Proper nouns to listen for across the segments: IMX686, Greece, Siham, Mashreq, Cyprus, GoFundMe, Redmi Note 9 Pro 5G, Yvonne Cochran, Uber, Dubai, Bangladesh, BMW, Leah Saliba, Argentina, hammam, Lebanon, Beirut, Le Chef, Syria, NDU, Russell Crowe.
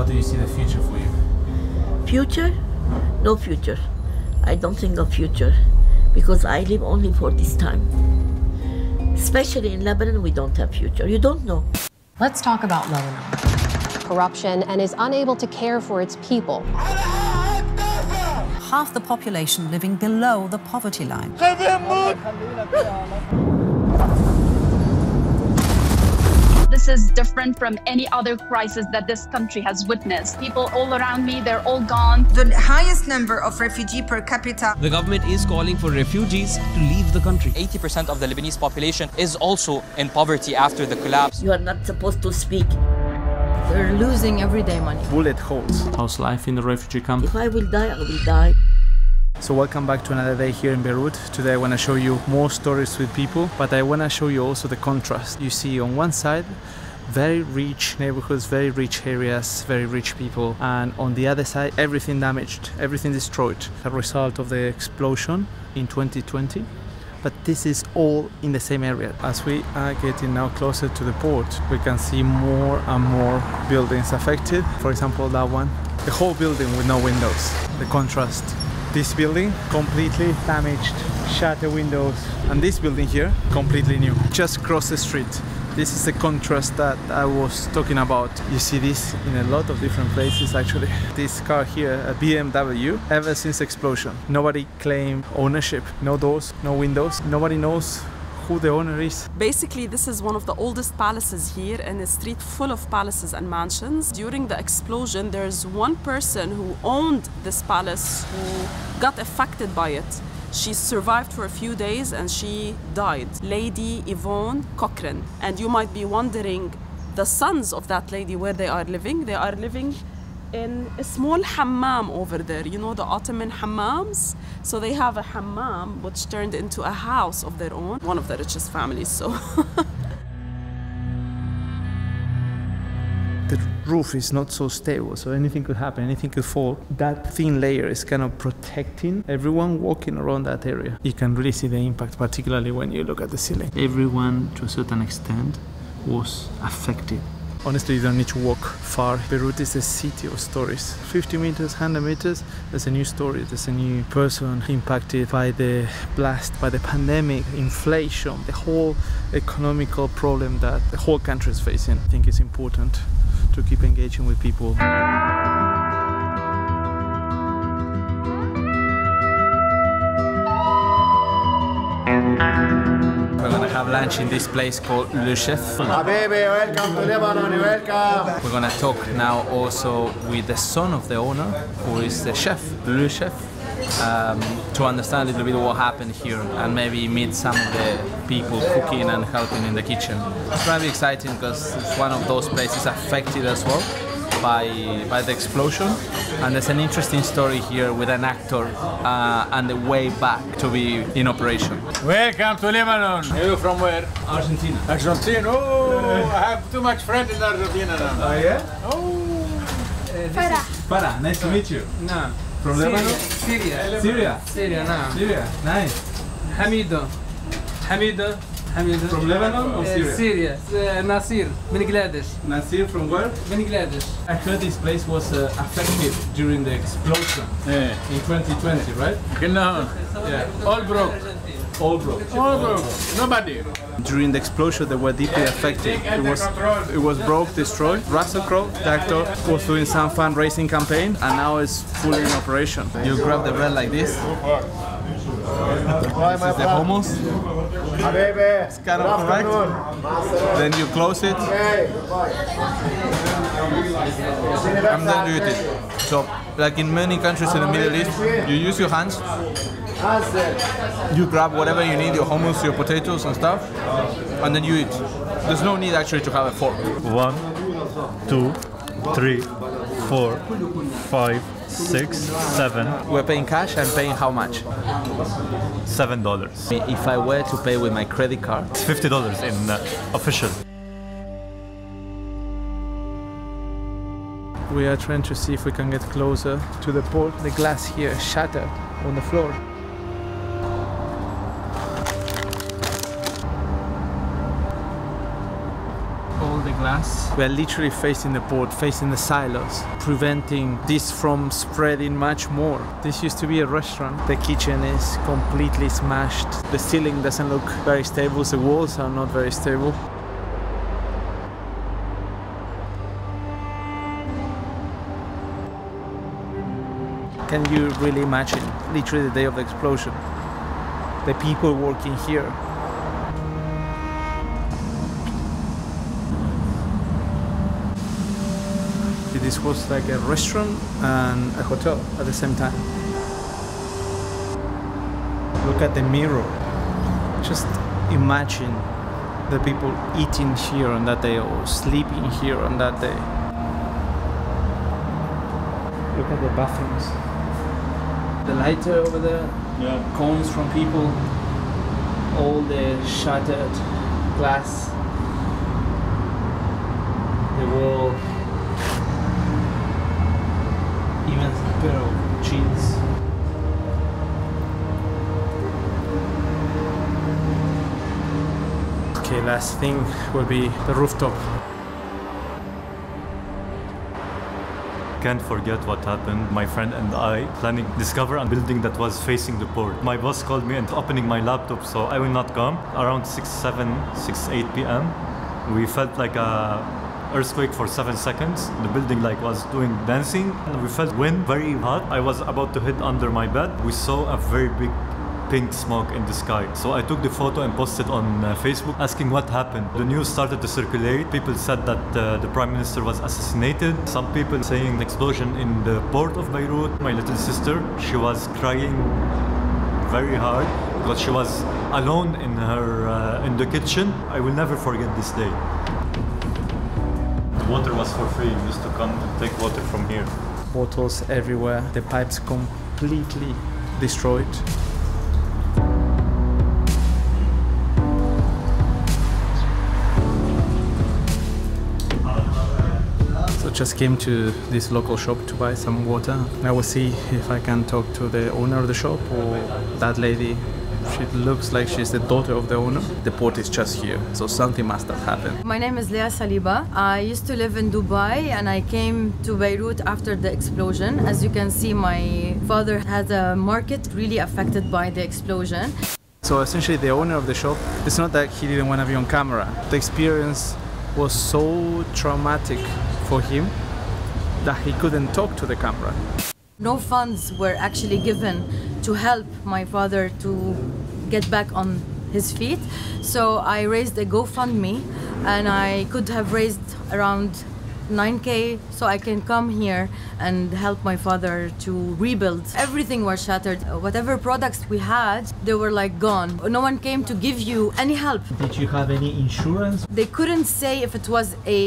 How do you see the future for you? Future? No future. I don't think of future because I live only for this time. Especially in Lebanon, we don't have future. You don't know. Let's talk about Lebanon. Corruption and is unable to care for its people. Half the population living below the poverty line. This is different from any other crisis that this country has witnessed. People all around me, they're all gone. The highest number of refugees per capita. The government is calling for refugees to leave the country. 80% of the Lebanese population is also in poverty after the collapse. You are not supposed to speak. They're losing everyday money. Bullet holes. How's life in the refugee camp? If I will die, I will die. So welcome back to another day here in Beirut. Today I want to show you more stories with people, but I want to show you also the contrast. You see on one side, very rich neighborhoods, very rich areas, very rich people. And on the other side, everything damaged, everything destroyed. A result of the explosion in 2020. But this is all in the same area. As we are getting now closer to the port, we can see more and more buildings affected. For example, that one, the whole building with no windows. The contrast. This building, completely damaged, shattered windows. And this building here, completely new, just across the street. This is the contrast that I was talking about. You see this in a lot of different places, actually. This car here, a BMW, ever since explosion. Nobody claimed ownership. No doors, no windows. Nobody knows who the owner is. Basically, this is one of the oldest palaces here and a street full of palaces and mansions. During the explosion, there's one person who owned this palace who got affected by it. She survived for a few days and she died. Lady Yvonne Cochran. And you might be wondering, the sons of that lady, where they are living? They are living in a small hammam over there. You know the Ottoman hammams? So they have a hammam which turned into a house of their own. One of the richest families, so. The roof is not so stable, so anything could happen, anything could fall. That thin layer is kind of protecting everyone walking around that area. You can really see the impact, particularly when you look at the ceiling. Everyone, to a certain extent, was affected. Honestly, you don't need to walk far. Beirut is a city of stories. 50 meters, 100 meters, there's a new story. There's a new person impacted by the blast, by the pandemic, inflation, the whole economical problem that the whole country is facing. I think it's important to keep engaging with people. Have lunch in this place called Le Chef. Habibi, welcome to Lebanon, welcome! We're gonna talk now also with the son of the owner, who is the chef, Le Chef, to understand a little bit what happened here and maybe meet some of the people cooking and helping in the kitchen. It's probably exciting because it's one of those places affected as well by the explosion, and there's an interesting story here with an actor and the way back to be in operation. Welcome to Lebanon. You from where? Argentina. Argentina? Oh, I have too much friends in Argentina now. Oh yeah? Oh. Farah, nice to meet you. No. From Lebanon? Syria. Syria? Syria, no. Syria, nice. Hamido. From Lebanon or Syria? Syria. Nasir, Bangladesh. Nasir from where? Bangladesh. I heard this place was affected during the explosion in 2020, right? No. Yeah. All broke. Nobody. During the explosion, they were deeply affected. It was broke, destroyed. Russell Crowe, the actor, was doing some fundraising campaign, and now it's fully in operation. You grab the bread like this. This is the hummus. It's kind of correct. Then you close it. And then you eat it. So, like in many countries in the Middle East, you use your hands. You grab whatever you need, your hummus, your potatoes and stuff, and then you eat. There's no need actually to have a fork. 1, 2, 3, 4, 5, 6, 7. We're paying cash and paying how much? $7. If I were to pay with my credit card, it's $50 in official. We are trying to see if we can get closer to the port. The glass here shattered on the floor. All the glass us. We're literally facing the port, facing the silos, preventing this from spreading much more. This used to be a restaurant. The kitchen is completely smashed. The ceiling doesn't look very stable. The walls are not very stable. Can you really imagine, literally the day of the explosion, the people working here? This was like a restaurant and a hotel at the same time. Look at the mirror. Just imagine the people eating here on that day or sleeping here on that day. Look at the bathrooms. The lighter over there, yeah. Coins from people, all the shattered glass, the wall, even a pair of jeans. Okay, last thing will be the rooftop. Can't forget what happened. My friend and I planning to discover a building that was facing the port. My boss called me and opening my laptop, so I will not come. Around 6, 8 p.m. we felt like a earthquake for 7 seconds. The building like was doing dancing. We felt wind very hot. I was about to hit under my bed. We saw a very big pink smoke in the sky. So I took the photo and posted on Facebook asking what happened. The news started to circulate. People said that the Prime Minister was assassinated. Some people saying the explosion in the port of Beirut. My little sister, she was crying very hard because she was alone in her in the kitchen. I will never forget this day. The water was for free. We used to come and take water from here. Bottles everywhere. The pipes completely destroyed. Just came to this local shop to buy some water. I will see if I can talk to the owner of the shop or that lady. She looks like she's the daughter of the owner. The port is just here, so something must have happened. My name is Leah Saliba. I used to live in Dubai and I came to Beirut after the explosion. As you can see, my father has a market really affected by the explosion. So essentially the owner of the shop, it's not that he didn't want to be on camera. The experience was so traumatic for him that he couldn't talk to the camera. No funds were actually given to help my father to get back on his feet. So I raised a GoFundMe and I could have raised around 9K so I can come here and help my father to rebuild. Everything was shattered. Whatever products we had, they were like gone. No one came to give you any help. Did you have any insurance? They couldn't say if it was a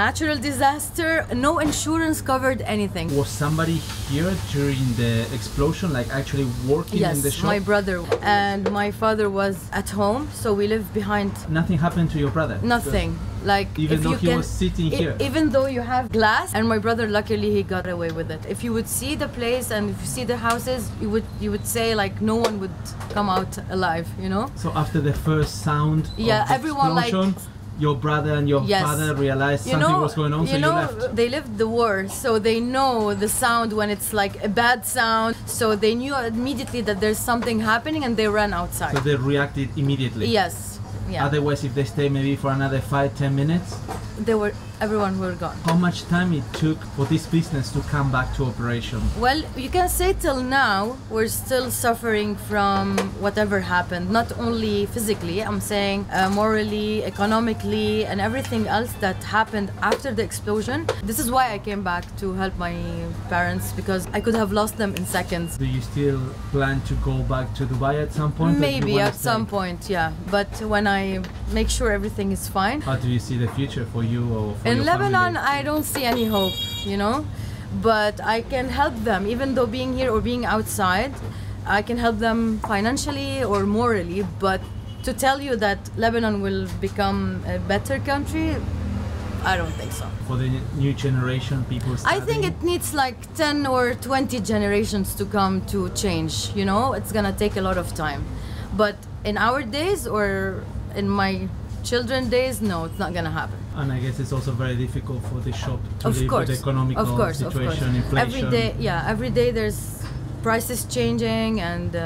natural disaster. No insurance covered anything. Was somebody here during the explosion, like actually working in the shop? Yes, my brother. And my father was at home, so we lived behind. Nothing happened to your brother? Nothing. Like even though he was sitting here? Even though you have glass, and my brother, luckily, he got away with it. If you would see the place and if you see the houses, you would say like no one would come out alive, you know? So after the first sound of the everyone explosion, like your brother and your father realized something was going on, so you left. They lived the war, so they know the sound when it's like a bad sound. So they knew immediately that there's something happening and they ran outside. So they reacted immediately? Yes. Yeah. Otherwise, if they stay maybe for another 5-10 minutes, everyone were gone. How much time it took for this business to come back to operation? Well, you can say till now we're still suffering from whatever happened. Not only physically, I'm saying morally, economically, and everything else that happened after the explosion. This is why I came back to help my parents, because I could have lost them in seconds. Do you still plan to go back to Dubai at some point? Maybe at some point, yeah. But when I make sure everything is fine. How do you see the future for you or for your Lebanon, family? I don't see any hope, you know, but I can help them, even though being here or being outside, I can help them financially or morally, but to tell you that Lebanon will become a better country, I don't think so. For the new generation, people starting? I think it needs like 10 or 20 generations to come to change, you know, it's gonna take a lot of time. But in our days or in my Children days, no, it's not going to happen. And I guess it's also very difficult for the shop to live with the economic situation, inflation. Every day, yeah, every day there's prices changing, and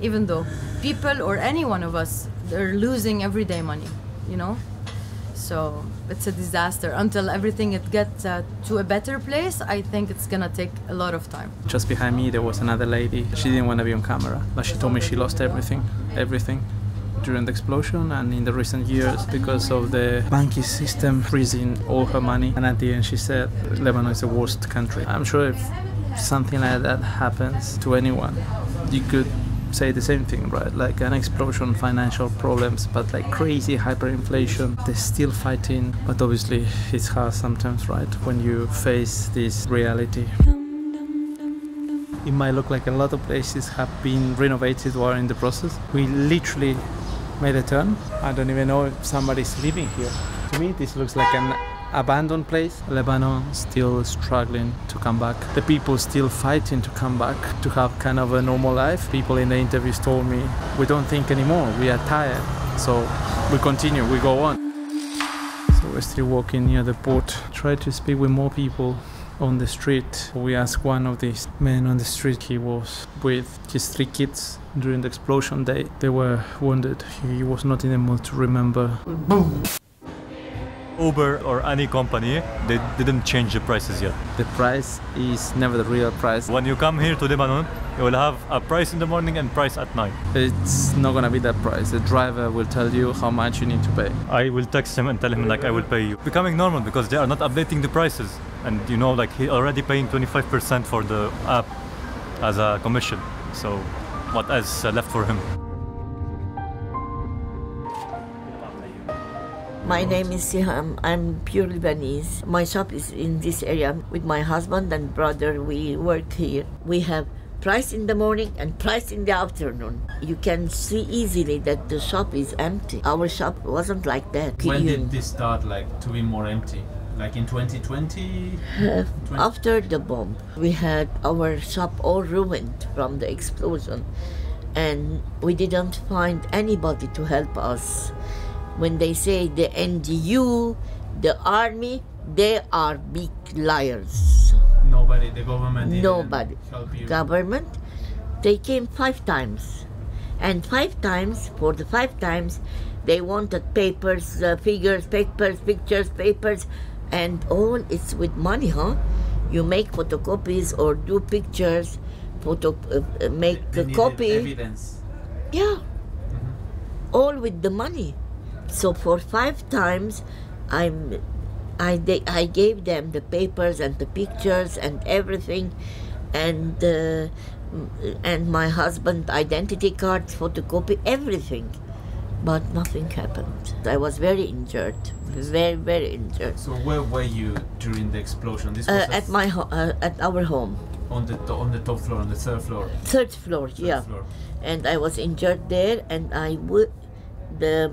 even though people or any one of us, they're losing everyday money, you know? So it's a disaster. Until everything it gets to a better place, I think it's gonna take a lot of time. Just behind me there was another lady. She didn't want to be on camera, but she told me she lost everything during the explosion and in the recent years because of the banking system freezing all her money. And at the end she said Lebanon is the worst country. I'm sure if something like that happens to anyone, you could say the same thing, right? Like an explosion, financial problems, but like crazy hyperinflation. They're still fighting, but obviously it's hard sometimes, right? When you face this reality. It might look like a lot of places have been renovated or in the process. We literally made a turn. I don't even know if somebody's living here. To me, this looks like an abandoned place. Lebanon still struggling to come back. The people still fighting to come back, to have kind of a normal life. People in the interviews told me, we don't think anymore, we are tired. So we continue, we go on. So we're still walking near the port. Try to speak with more people on the street. We asked one of these men on the street, he was with his 3 kids during the explosion day. They were wounded. He was not in the mood to remember. Boom. Uber or any company, they didn't change the prices yet. The price is never the real price. When you come here to Lebanon, you will have a price in the morning and price at night. It's not gonna be that price. The driver will tell you how much you need to pay. I will text him and tell him like I will pay you. Becoming normal because they are not updating the prices. And you know, like he already paying 25% for the app as a commission. So what else left for him? My name is Siham. I'm pure Lebanese. My shop is in this area. With my husband and brother, we work here. We have price in the morning and price in the afternoon. You can see easily that the shop is empty. Our shop wasn't like that. When did this start, like, to be more empty? Like in 2020? After the bomb, we had our shop all ruined from the explosion. And we didn't find anybody to help us. When they say the NDU, the army, they are big liars. Nobody, the government didn't help you. Government, they came 5 times. And 5 times, for the 5 times, they wanted papers, figures, papers, pictures, papers, and all it's with money, huh? You make photocopies or do pictures, make the copy. Evidence. Yeah, all with the money. So for 5 times, I gave them the papers and the pictures and everything, and my husband's identity cards, photocopy, everything, but nothing happened. I was very injured, very, very injured. So where were you during the explosion? This was at our home. On the top floor, on the third floor. Third floor. And I was injured there, and the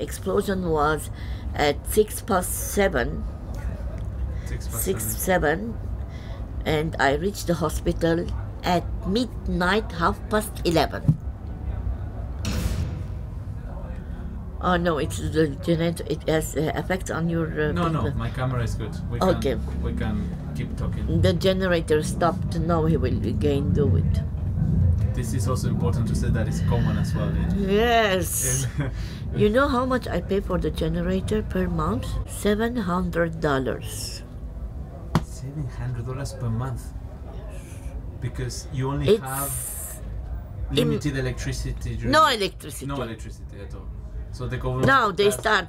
explosion was at 6 past 7. 6 past 7. And I reached the hospital at midnight, 11:30. Oh no, it's the genetic. It has effects on your. No, my camera is good. We can keep talking. The generator stopped. Now he will again do it. This is also important to say that it's common as well. Yes. You know how much I pay for the generator per month? $700. $700 per month? Yes. Because you only have limited electricity. No electricity. No electricity at all. So the government. Now they start,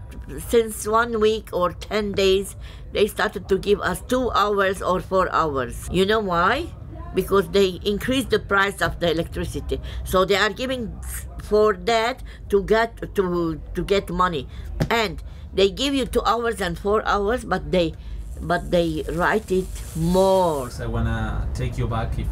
since 1 week or 10 days, they started to give us 2 hours or 4 hours. You know why? Because they increased the price of the electricity, so they are giving for that to get to get money, and they give you 2 hours and 4 hours, but they write it more. So I wanna take you back, if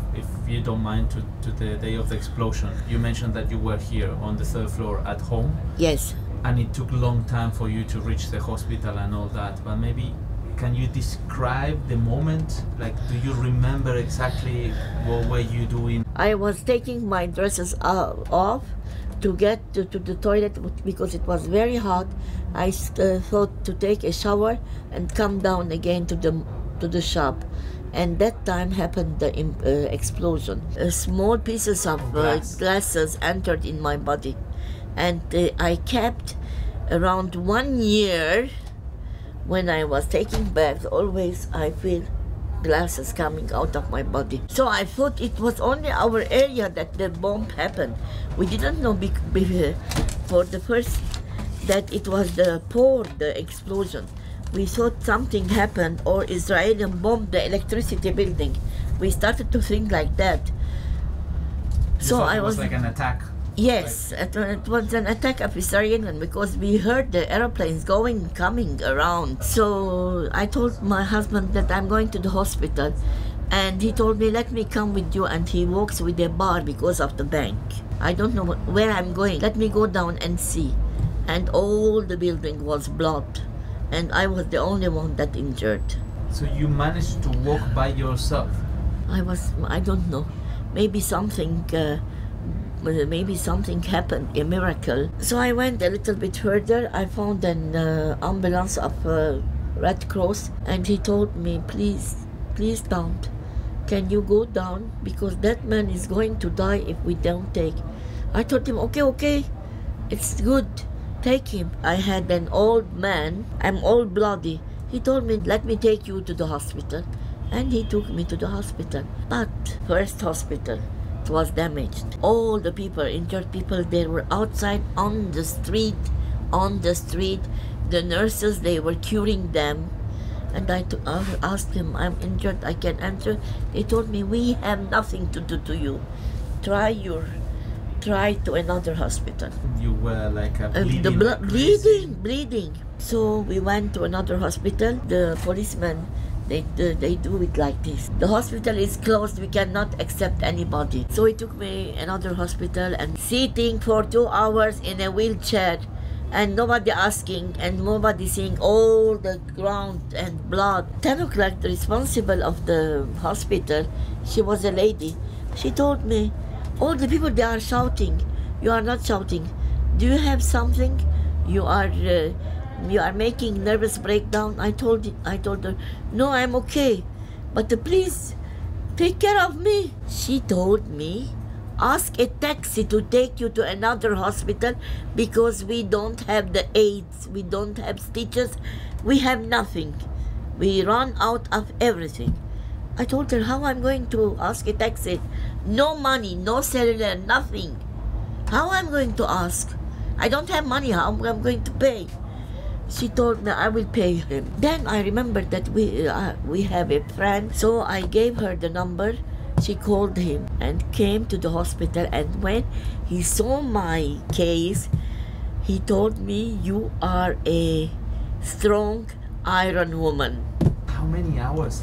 you don't mind, to the day of the explosion. You mentioned that you were here on the third floor at home. Yes. And it took a long time for you to reach the hospital and all that, but maybe. Can you describe the moment? Like, do you remember exactly what were you doing? I was taking my dresses off to get to the toilet because it was very hot. I thought to take a shower and come down again to the shop. And that time happened the explosion. Small pieces of glasses entered in my body. And I kept around 1 year when I was taking baths, always I feel glasses coming out of my body. So I thought it was only our area that the bomb happened. We didn't know for the first that it was the explosion. We thought something happened or Israeli bombed the electricity building. We started to think like that. So I was like an attack. Yes, it was an attack of Israelis because we heard the aeroplanes going, coming around. So I told my husband that I'm going to the hospital, and he told me, let me come with you, and he walks with a bar because of the bank. I don't know where I'm going, let me go down and see. And all the building was blocked, and I was the only one that injured. So you managed to walk by yourself? I don't know, maybe something happened, a miracle. So I went a little bit further. I found an ambulance of Red Cross, and he told me, please don't. Can you go down? Because that man is going to die if we don't take. I told him, okay, it's good, take him. I had an old man, I'm all bloody. He told me, let me take you to the hospital. And he took me to the hospital, but first hospital. It was damaged. All the people, injured people, they were outside on the street, The nurses, they were curing them. And I asked him, I'm injured, I can't enter. They told me, we have nothing to do to you. Try to another hospital. You were like a bleeding. Bleeding. So we went to another hospital. The policeman, they do it like this. The hospital is closed, we cannot accept anybody. So he took me another hospital and sitting for 2 hours in a wheelchair and nobody asking and nobody seeing all the ground and blood. 10 o'clock, the responsible of the hospital, she was a lady. She told me, all the people, they are shouting. You are not shouting. Do you have something? You are making nervous breakdown. I told her, no, I'm okay, but please take care of me. She told me, ask a taxi to take you to another hospital because we don't have the aids, we don't have stitches, we have nothing. We run out of everything. I told her, how I'm going to ask a taxi? No money, no cellular, nothing. How I'm going to ask? I don't have money, how I'm going to pay? She told me, I will pay him. Then I remembered that we have a friend, so I gave her the number. She called him and came to the hospital, and when he saw my case, he told me, you are a strong iron woman. How many hours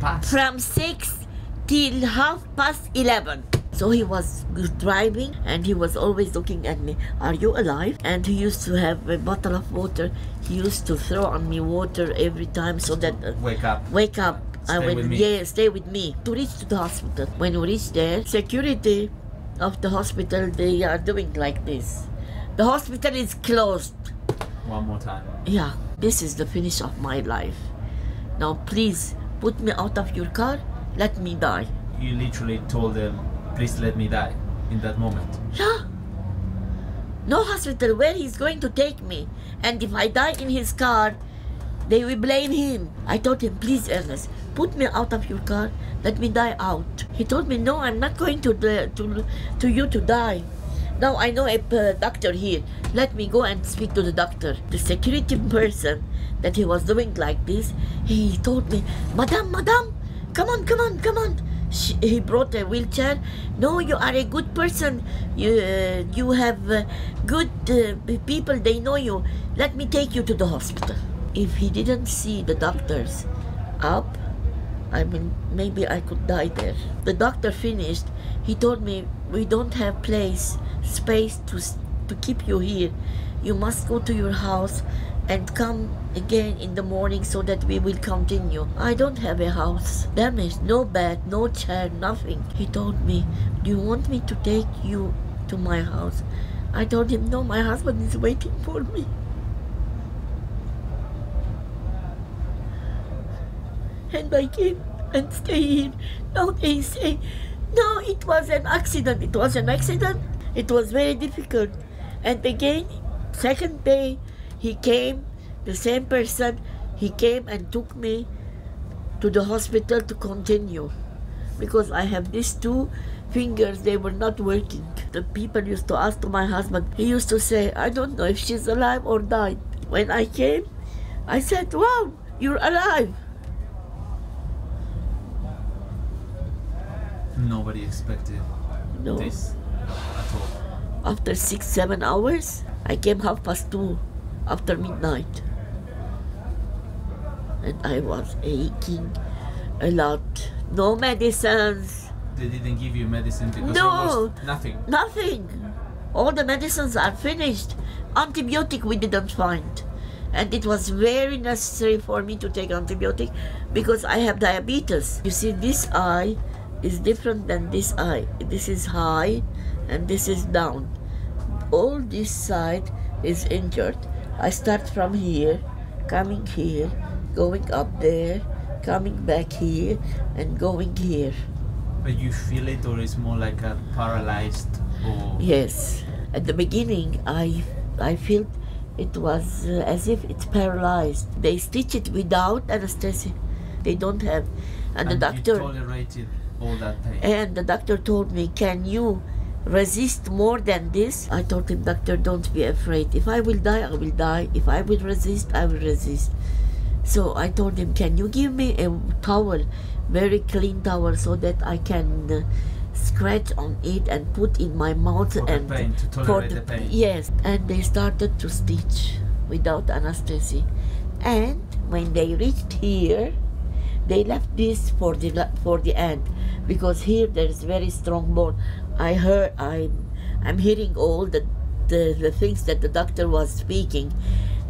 passed? From 6 till 11:30. So he was driving and he was always looking at me, are you alive? And he used to have a bottle of water. He used to throw on me water every time so that... Wake up. Stay with me. To reach to the hospital. When we reached there, security of the hospital, they are doing like this. The hospital is closed. One more time. Yeah. This is the finish of my life. Now please put me out of your car. Let me die. You literally told them, please let me die in that moment. Yeah. No hospital where he's going to take me. And if I die in his car, they will blame him. I told him, please, Ernest, put me out of your car. Let me die out. He told me, no, I'm not going to you to die. Now I know a doctor here. Let me go and speak to the doctor. The security person that he was doing like this, he told me, Madame, come on. He brought a wheelchair. No, you are a good person. You have good people. They know you. Let me take you to the hospital. If he didn't see the doctors up, I mean, maybe I could die there. The doctor finished. He told me, we don't have space to keep you here. You must go to your house and come again in the morning so that we will continue. I don't have a house. Damaged, no bed, no chair, nothing. He told me, do you want me to take you to my house? I told him, no, my husband is waiting for me. And I came and stayed here. Now they say, no, it was an accident. It was an accident. It was very difficult. And again, second day, he came, the same person, he came and took me to the hospital to continue. Because I have these two fingers, they were not working. The people used to ask to my husband, he used to say, I don't know if she's alive or died. When I came, I said, wow, you're alive. Nobody expected this at all. After 6–7 hours, I came 2:30 after midnight. And I was aching a lot. No medicines. They didn't give you medicine because almost nothing. Nothing. All the medicines are finished. Antibiotic we didn't find. And it was very necessary for me to take antibiotic because I have diabetes. You see, this eye is different than this eye. This is high and this is down. All this side is injured. I start from here, coming here, going up there, coming back here, and going here. But you feel it, or it's more like a paralyzed? Or... Yes. At the beginning, I felt it was as if it's paralyzed. They stitch it without anesthesia. They don't have. And the doctor... You tolerated all that time. And the doctor told me, can you resist more than this? I told him, doctor, don't be afraid. If I will die, I will die. If I will resist, I will resist. So I told him, can you give me a towel, very clean towel, so that I can scratch on it and put in my mouth to tolerate the pain. Yes, and they started to stitch without anesthesia. And when they reached here, they left this for the end, because here there is very strong bone. I'm hearing all the things that the doctor was speaking.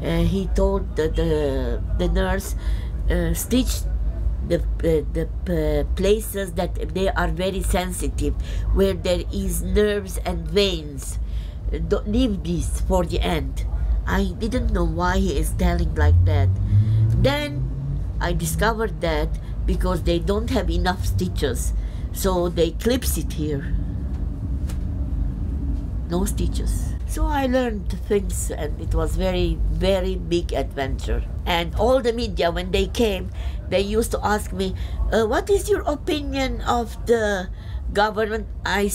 He told the nurse, stitch the places that they are very sensitive, where there is nerves and veins. Don't leave this for the end. I didn't know why he is telling like that. Then I discovered that because they don't have enough stitches, so they clips it here. No stitches. So I learned things, and it was very, very big adventure. And all the media, when they came, they used to ask me, what is your opinion of the government? I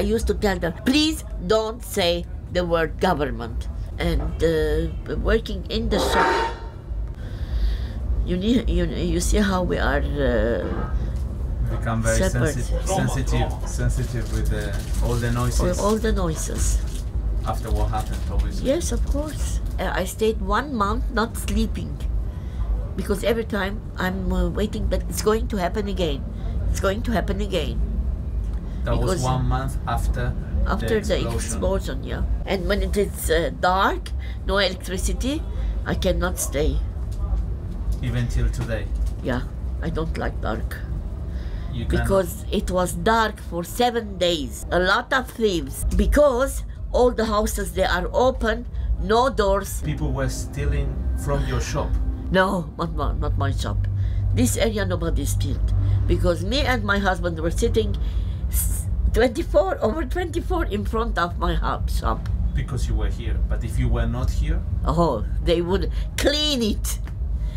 used to tell them, please don't say the word government. And working in the shop, you see how we are become very sensitive with all the noises. With all the noises. After what happened, obviously. Yes, of course. I stayed 1 month not sleeping, because every time I'm waiting that it's going to happen again. It's going to happen again. That was 1 month after the explosion, yeah. And when it is dark, no electricity, I cannot stay. Even till today? Yeah, I don't like dark. Because it was dark for 7 days. A lot of thieves. Because all the houses, they are open, no doors. People were stealing from your shop? No, not my shop. This area nobody stealed. Because me and my husband were sitting 24/24 in front of my shop. Because you were here, but if you were not here? Oh, they would clean it.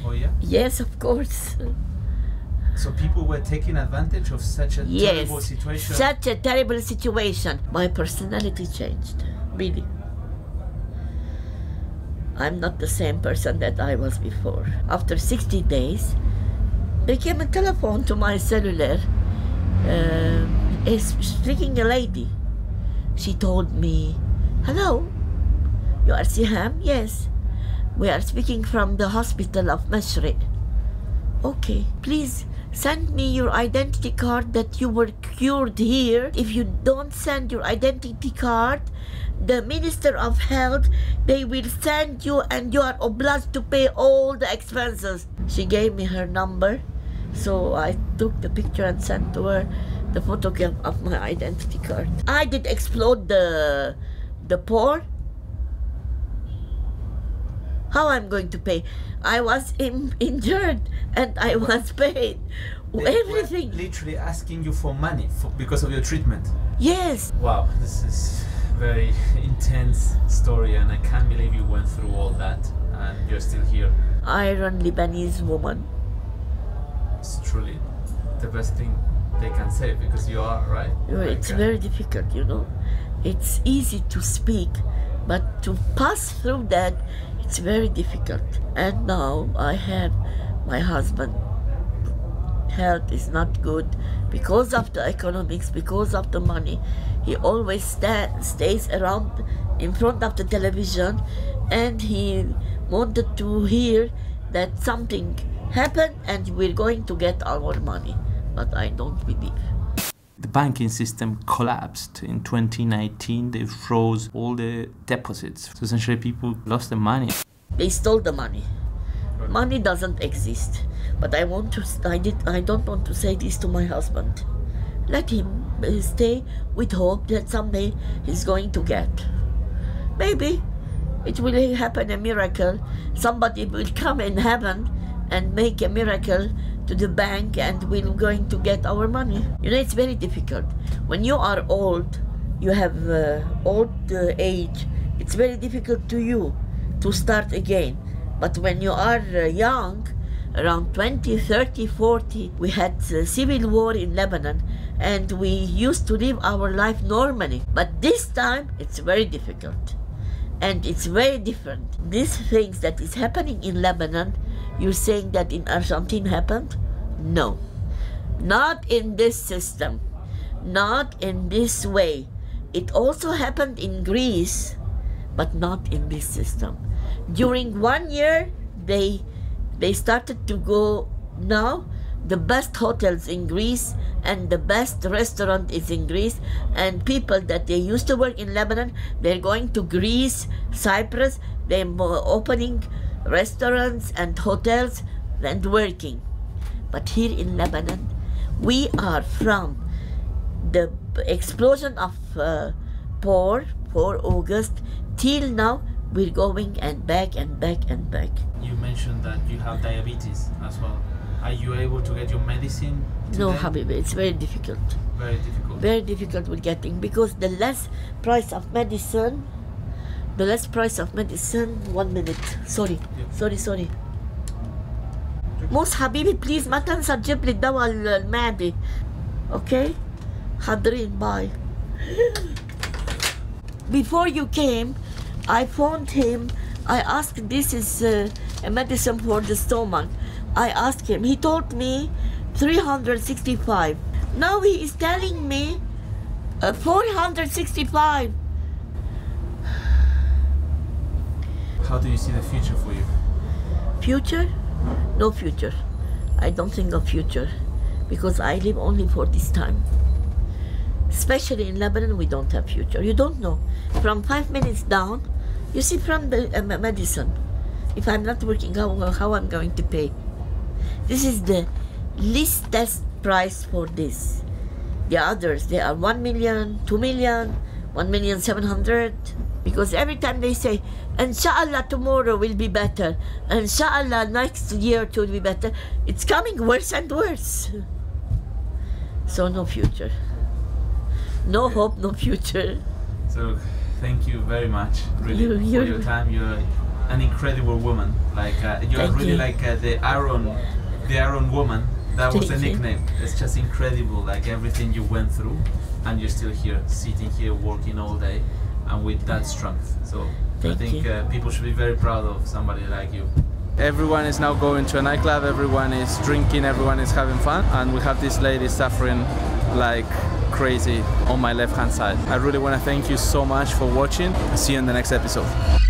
Oh yeah? Yes, of course. So people were taking advantage of such a terrible situation? Yes, such a terrible situation. My personality changed, really. I'm not the same person that I was before. After 60 days, there came a telephone to my cellular, speaking a lady. She told me, hello, you are Siham? Yes. We are speaking from the hospital of Mashreq. Okay, please send me your identity card that you were cured here. If you don't send your identity card, the Minister of Health, they will send you and you are obliged to pay all the expenses. She gave me her number, so I took the picture and sent to her the photograph of my identity card. I did explode the the poor? How I'm going to pay? I was injured and I was paid. Everything. Literally asking you for money because of your treatment. Yes. Wow, this is very intense story, and I can't believe you went through all that and you're still here. Iron Lebanese woman. It's truly the best thing they can say, because you are, right? It's very difficult, you know. It's easy to speak, but to pass through that, it's very difficult. And now I have my husband. Health is not good because of the economics, because of the money. He always stays around in front of the television, and he wanted to hear that something happened and we're going to get our money. But I don't believe. The banking system collapsed in 2019. They froze all the deposits. So essentially people lost their money. They stole the money. Money doesn't exist. But I don't want to say this to my husband. Let him stay with hope that someday he's going to get. Maybe it will happen a miracle. Somebody will come in heaven and make a miracle to the bank, and we're going to get our money. You know, it's very difficult. When you are old, you have old age, it's very difficult to you to start again. But when you are young, around 20, 30, 40, we had a civil war in Lebanon, and we used to live our life normally. But this time, it's very difficult. And it's very different. These things that is happening in Lebanon, you're saying that in Argentina happened? No. Not in this system. Not in this way. It also happened in Greece, but not in this system. During 1 year, they started to go now. The best hotels in Greece and the best restaurant is in Greece, and people that they used to work in Lebanon, they're going to Greece, Cyprus, they're opening restaurants and hotels and working. But here in Lebanon, we are from the explosion of poor, 4 August, till now we're going and back and back and back. You mentioned that you have diabetes as well. Are you able to get your medicine today? No, Habib, it's very difficult. Very difficult. Very difficult with getting, because the less price of medicine, 1 minute. Sorry, yeah. sorry. موس حبيبي please ما تنسى تجيب لي الدواء المعدي. Okay? حاضرين, bye. Before you came, I phoned him. I asked, this is a medicine for the stomach. I asked him. He told me 365. Now he is telling me 465. How do you see the future for you? Future? No future. I don't think of future, because I live only for this time. Especially in Lebanon, we don't have future. You don't know. From 5 minutes down, you see from the medicine. If I'm not working, how I'm going to pay? This is the least test price for this. The others, they are 1 million, 2 million, 1,700,000. Because every time they say, Inshallah tomorrow will be better, Inshallah next year it will be better, it's coming worse and worse. So no future. No hope, no future. So thank you very much, really, for your time. You're an incredible woman. Like you're really like the Iron Woman. That was the nickname. It's just incredible, like everything you went through, and you're still here, sitting here, working all day, and with that strength. So I think people should be very proud of somebody like you. Everyone is now going to a nightclub, everyone is drinking, everyone is having fun, and we have this lady suffering like crazy on my left hand side. I really want to thank you so much for watching. See you in the next episode.